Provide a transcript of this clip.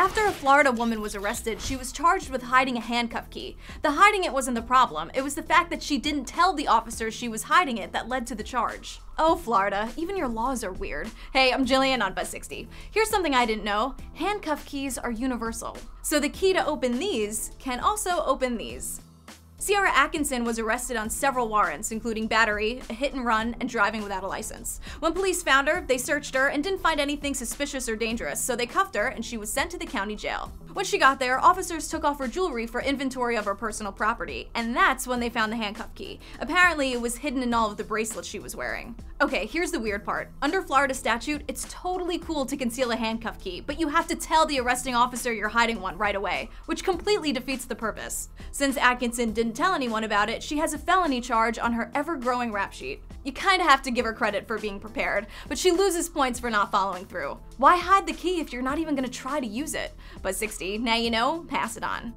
After a Florida woman was arrested, she was charged with hiding a handcuff key. The hiding it wasn't the problem, it was the fact that she didn't tell the officer she was hiding it that led to the charge. Oh, Florida, even your laws are weird. Hey, I'm Gillian on Buzz60. Here's something I didn't know. Handcuff keys are universal. So the key to open these can also open these. Sierra Atkinson was arrested on several warrants, including battery, a hit and run, and driving without a license. When police found her, they searched her and didn't find anything suspicious or dangerous, so they cuffed her and she was sent to the county jail. When she got there, officers took off her jewelry for inventory of her personal property, and that's when they found the handcuff key. Apparently, it was hidden in all of the bracelets she was wearing. Okay, here's the weird part. Under Florida statute, it's totally cool to conceal a handcuff key, but you have to tell the arresting officer you're hiding one right away, which completely defeats the purpose. Since Atkinson didn't tell anyone about it, she has a felony charge on her ever-growing rap sheet. You kinda have to give her credit for being prepared, but she loses points for not following through. Why hide the key if you're not even gonna try to use it? Buzz60, now you know, pass it on.